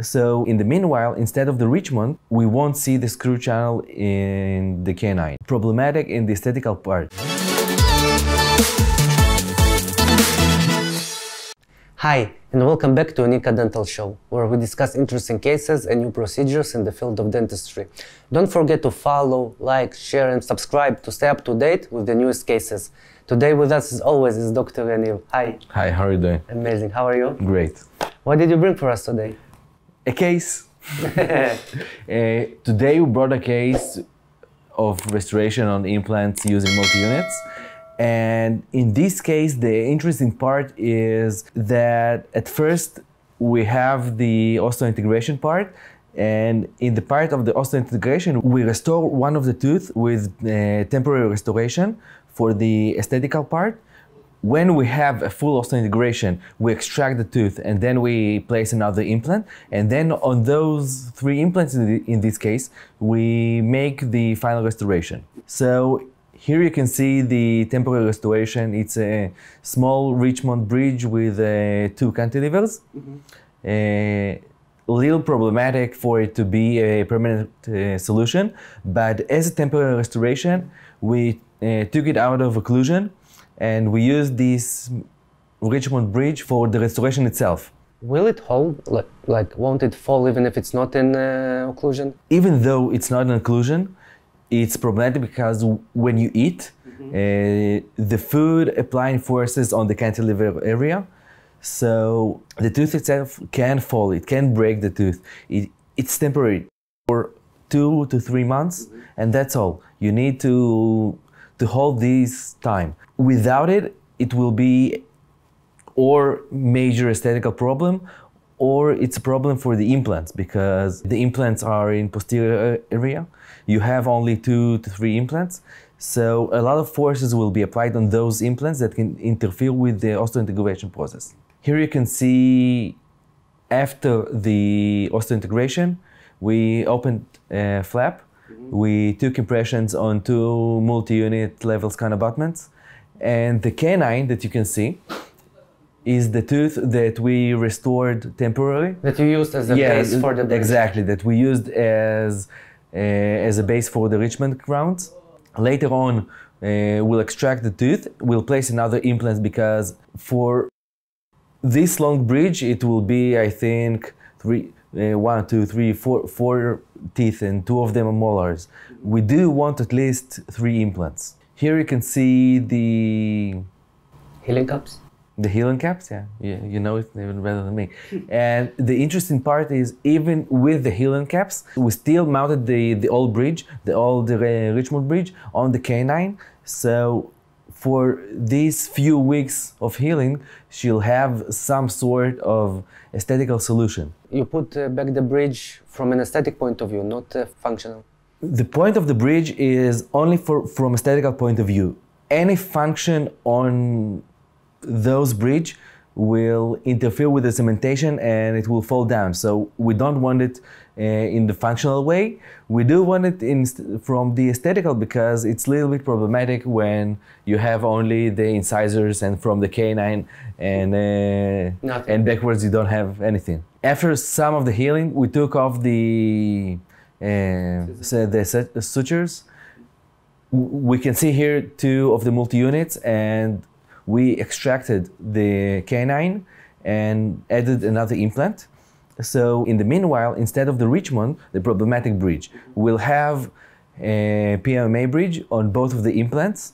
So in the meanwhile, instead of the Richmond, we won't see the screw channel in the canine. Problematic in the aesthetical part. Hi, and welcome back to Uniqa Dental Show, where we discuss interesting cases and new procedures in the field of dentistry. Don't forget to follow, like, share and subscribe to stay up to date with the newest cases. Today with us as always is Dr. Vanil. Hi. Hi, how are you doing? Amazing, how are you? Great. What did you bring for us today? A case. Today we brought a case of restoration on implants using multi-units. And in this case, the interesting part is that at first we have the osseo-integration part. And in the part of the osseo-integration, we restore one of the tooth with temporary restoration for the aesthetical part. When we have a full osseo-integration, we extract the tooth and then we place another implant. And then on those three implants, in this case, we make the final restoration. So here you can see the temporary restoration. It's a small Richmond bridge with two cantilevers. A little problematic for it to be a permanent solution, but as a temporary restoration, we took it out of occlusion and we used this Richmond bridge for the restoration itself. Will it hold? Like won't it fall even if it's not in occlusion? Even though it's not in occlusion, it's problematic because when you eat, the food applying forces on the cantilever area, so the tooth itself can fall, it can break the tooth. It's temporary for 2 to 3 months, and that's all. You need to hold this time. Without it, it will be or major aesthetical problem, or it's a problem for the implants because the implants are in posterior area. You have only 2 to 3 implants. So a lot of forces will be applied on those implants that can interfere with the osseo-integration process. Here you can see after the osseo-integration, we opened a flap. We took impressions on 2 multi-unit level scan abutments. And the canine that you can see is the tooth that we restored temporarily. That you used as a base for the bridge. Exactly, that we used as a base for the Richmond crowns. Later on, we'll extract the tooth, we'll place another implant because for this long bridge, it will be, I think, 4 teeth and 2 of them are molars. We do want at least 3 implants. Here you can see the healing caps. The healing caps, yeah, you know it even better than me. And the interesting part is, even with the healing caps, we still mounted the old bridge, the old Richmond bridge on the canine. So for these few weeks of healing, she'll have some sort of aesthetical solution. You put back the bridge from an aesthetic point of view, not functional. The point of the bridge is only from aesthetical point of view. Any function on those bridge will interfere with the cementation and it will fall down. So we don't want it in the functional way. We do want it from the aesthetical because it's a little bit problematic when you have only the incisors and from the canine and backwards you don't have anything. After some of the healing, we took off the sutures. We can see here 2 of the multi-units and we extracted the canine and added another implant. So in the meanwhile, instead of the Richmond, the problematic bridge, we'll have a PMMA bridge on both of the implants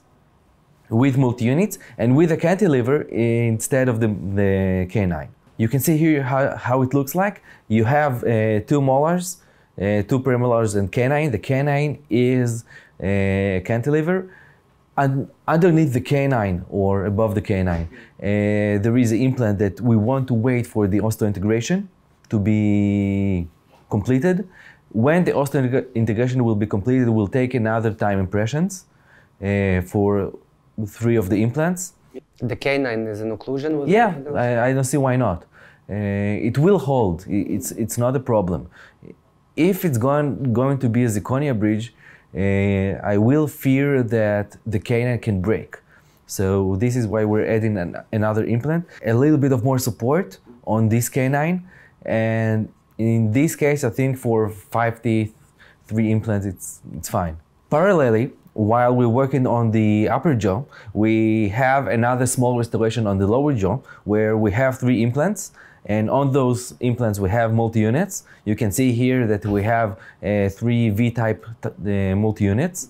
with multi-units and with a cantilever instead of the canine. You can see here how it looks like. You have 2 molars, 2 premolars and canine. The canine is a cantilever. And underneath the canine or above the canine, there is an implant that we want to wait for the osseo-integration to be completed. When the osseo-integration will be completed, we'll take another time impressions for 3 of the implants. The canine is an occlusion? I don't see why not. It will hold, it's not a problem. If it's going to be a zirconia bridge, I will fear that the canine can break. So this is why we're adding another implant. A little bit of more support on this canine and In this case, I think for 5 teeth, 3 implants, it's fine. Parallelly, while we're working on the upper jaw, we have another small restoration on the lower jaw where we have 3 implants. And on those implants, we have multi-units. You can see here that we have 3 V-type multi-units.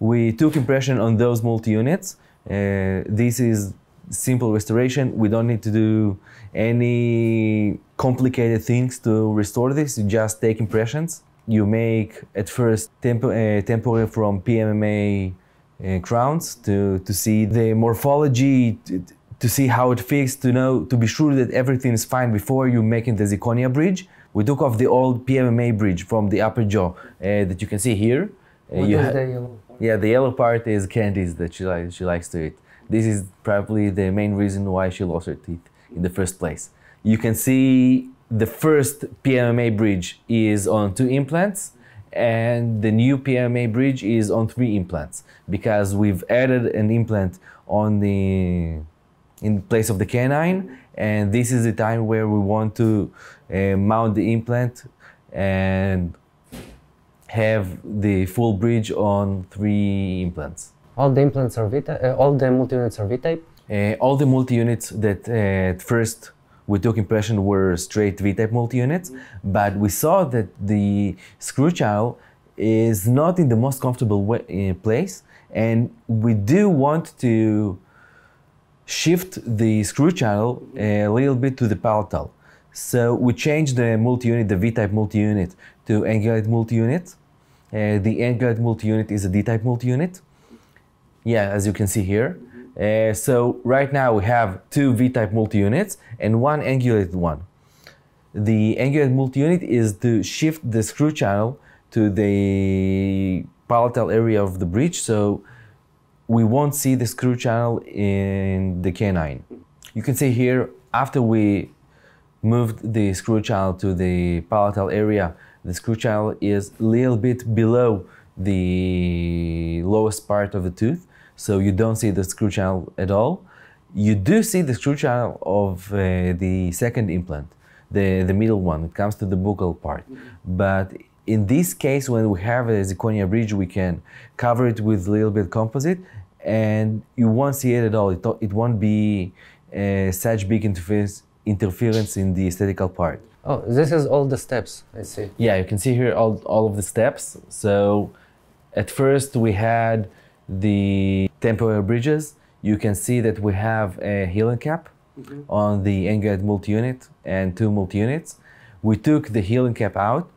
We took impression on those multi-units. This is simple restoration. We don't need to do any complicated things to restore this. You just take impressions. You make at first temporary from PMMA crowns to see the morphology, to see how it fits, to be sure that everything is fine before you making the zirconia bridge. We took off the old PMMA bridge from the upper jaw that you can see here. What is the yellow part? Yeah, the yellow part is candies that she likes to eat. This is probably the main reason why she lost her teeth in the first place. You can see the first PMMA bridge is on 2 implants, and the new PMMA bridge is on 3 implants, because we've added an implant on the in place of the canine, and this is the time where we want to mount the implant and have the full bridge on 3 implants. All the implants are V-type. All the multi-units are V-type. All the multi-units that at first we took impression were straight V-type multi-units, but we saw that the screw channel is not in the most comfortable way, place, and we do want to shift the screw channel a little bit to the palatal. So we changed the multi-unit, the V-type multi-unit, to angulate multi-unit. The angulate multi-unit is a D-type multi-unit. Yeah, as you can see here. So right now we have 2 V-type multi-units and 1 angulated one. The angulated multi-unit is to shift the screw channel to the palatal area of the bridge, so we won't see the screw channel in the canine. You can see here, after we moved the screw channel to the palatal area, the screw channel is a little bit below the lowest part of the tooth, so you don't see the screw channel at all. You do see the screw channel of the second implant, the middle one. It comes to the buccal part. But in this case, when we have a zirconia bridge, we can cover it with a little bit composite, and you won't see it at all. It won't be such big interference in the aesthetical part. Oh, this is all the steps, I see. Yeah, you can see here all of the steps. So at first we had the temporary bridges. You can see that we have a healing cap on the angulated multi-unit and 2 multi-units. We took the healing cap out,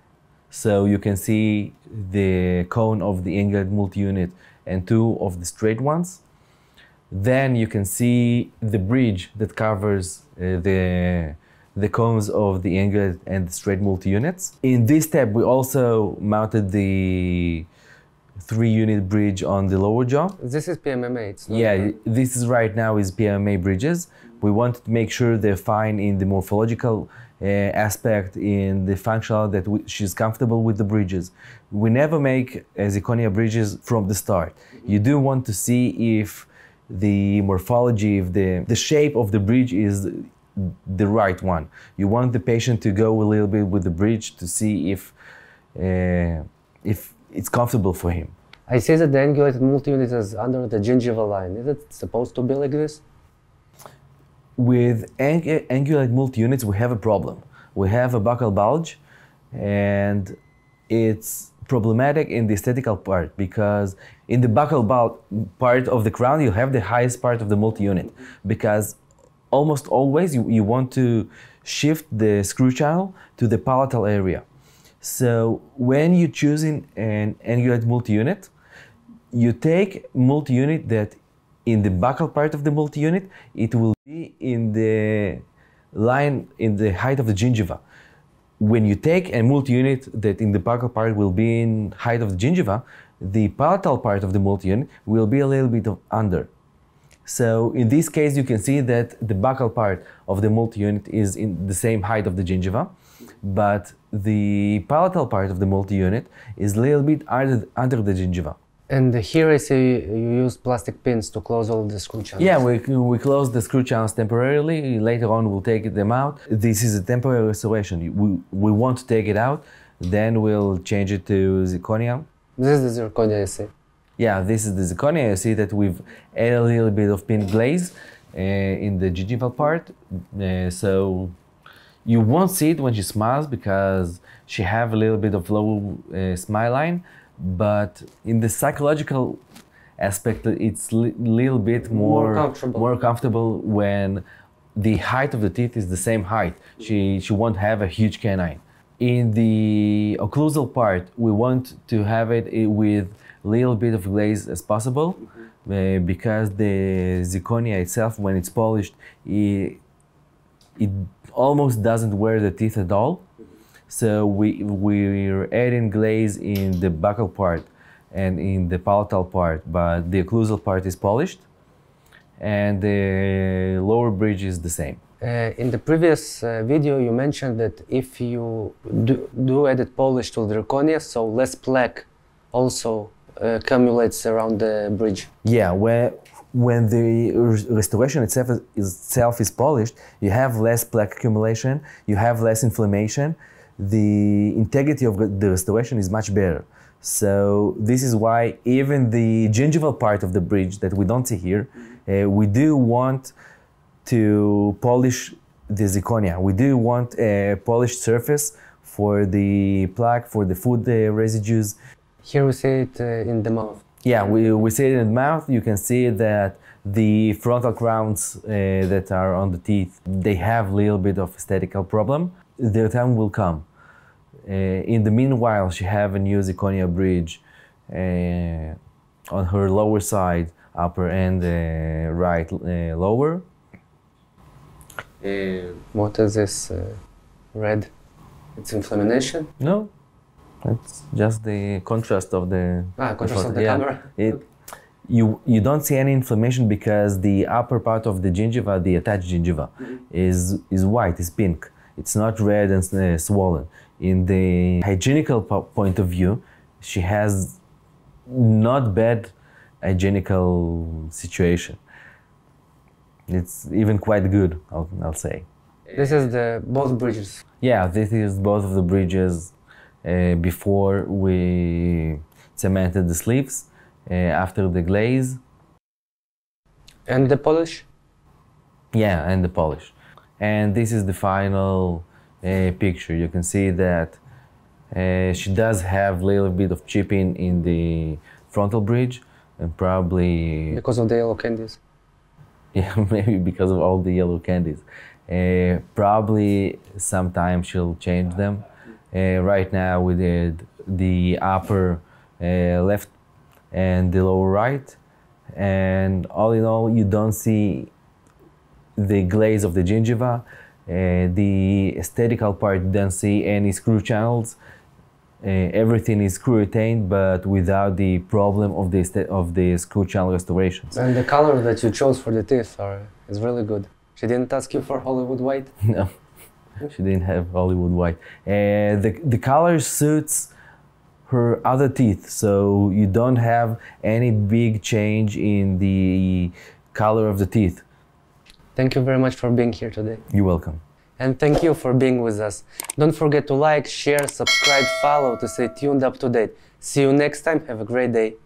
so you can see the cone of the angulated multi-unit and 2 of the straight ones. Then you can see the bridge that covers the cones of the angulated and the straight multi-units. In this step, we also mounted the 3-unit bridge on the lower jaw. This is PMMA, it's not... Yeah, this is right now is PMMA bridges. We want to make sure they're fine in the morphological aspect, in the functional, that she's comfortable with the bridges. We never make zirconia bridges from the start. You do want to see if the morphology, if the shape of the bridge is the right one. You want the patient to go a little bit with the bridge to see if it's comfortable for him. I see that the angulated multi-unit is under the gingival line. Is it supposed to be like this? With angulated multi-units, we have a problem. We have a buccal bulge, and it's problematic in the aesthetical part, because in the buccal bulge part of the crown, you have the highest part of the multi-unit, because almost always you want to shift the screw channel to the palatal area. So when you're choosing an angulated multi-unit, you take multi-unit that in the buccal part of the multi-unit, it will be in the line, in the height of the gingiva. When you take a multi-unit that in the buccal part will be in height of the gingiva, the palatal part of the multi-unit will be a little bit under. So in this case, you can see that the buccal part of the multi-unit is in the same height of the gingiva, but the palatal part of the multi-unit is a little bit under the gingiva. And here I see you use plastic pins to close all the screw channels. Yeah, we close the screw channels temporarily. Later on, we'll take them out. This is a temporary restoration. We won't take it out. Then we'll change it to zirconia. This is the zirconia, I see. Yeah, this is the zirconia. You see that we've added a little bit of pin glaze in the gingival part. So you won't see it when she smiles because she have a little bit of low smile line. But in the psychological aspect, it's a little bit more comfortable when the height of the teeth is the same height. She won't have a huge canine. In the occlusal part, we want to have it with a little bit of glaze as possible, because the zirconia itself, when it's polished, it almost doesn't wear the teeth at all. So we're adding glaze in the buccal part and in the palatal part, but the occlusal part is polished and the lower bridge is the same. In the previous video, you mentioned that if you do added polish to the zirconia, so less plaque also accumulates around the bridge. Yeah, when the restoration itself is polished, you have less plaque accumulation, you have less inflammation. The integrity of the restoration is much better. So this is why even the gingival part of the bridge that we don't see here, we do want to polish the zirconia. We do want a polished surface for the plaque, for the food residues. Here we see it in the mouth. Yeah, we see it in the mouth. You can see that the frontal crowns that are on the teeth, they have a little bit of aesthetical problem. Their time will come. In the meanwhile, she have a new zirconia bridge on her lower side, upper and right lower. What is this red? It's inflammation? No, it's just the contrast of the camera. You don't see any inflammation because the upper part of the gingiva, the attached gingiva, is white, is pink. It's not red and swollen. In the hygienical point of view, she has not bad hygienical situation. It's even quite good, I'll say. This is both bridges? Yeah, this is both of the bridges before we cemented the sleeves, after the glaze. And the polish? Yeah, and the polish. And this is the final picture. You can see that she does have a little bit of chipping in the frontal bridge, and probably because of the yellow candies. Yeah, maybe because of all the yellow candies. Probably sometime she'll change them. Right now we did the upper left and the lower right, and all in all, you don't see the glaze of the gingiva, the aesthetical part doesn't see any screw channels. Everything is screw retained, but without the problem of the screw channel restorations. And the color that you chose for the teeth is really good. She didn't ask you for Hollywood white? No, she didn't have Hollywood white. The color suits her other teeth, so you don't have any big change in the color of the teeth. Thank you very much for being here today. You're welcome. And thank you for being with us. Don't forget to like, share, subscribe, follow to stay tuned up to date. See you next time. Have a great day.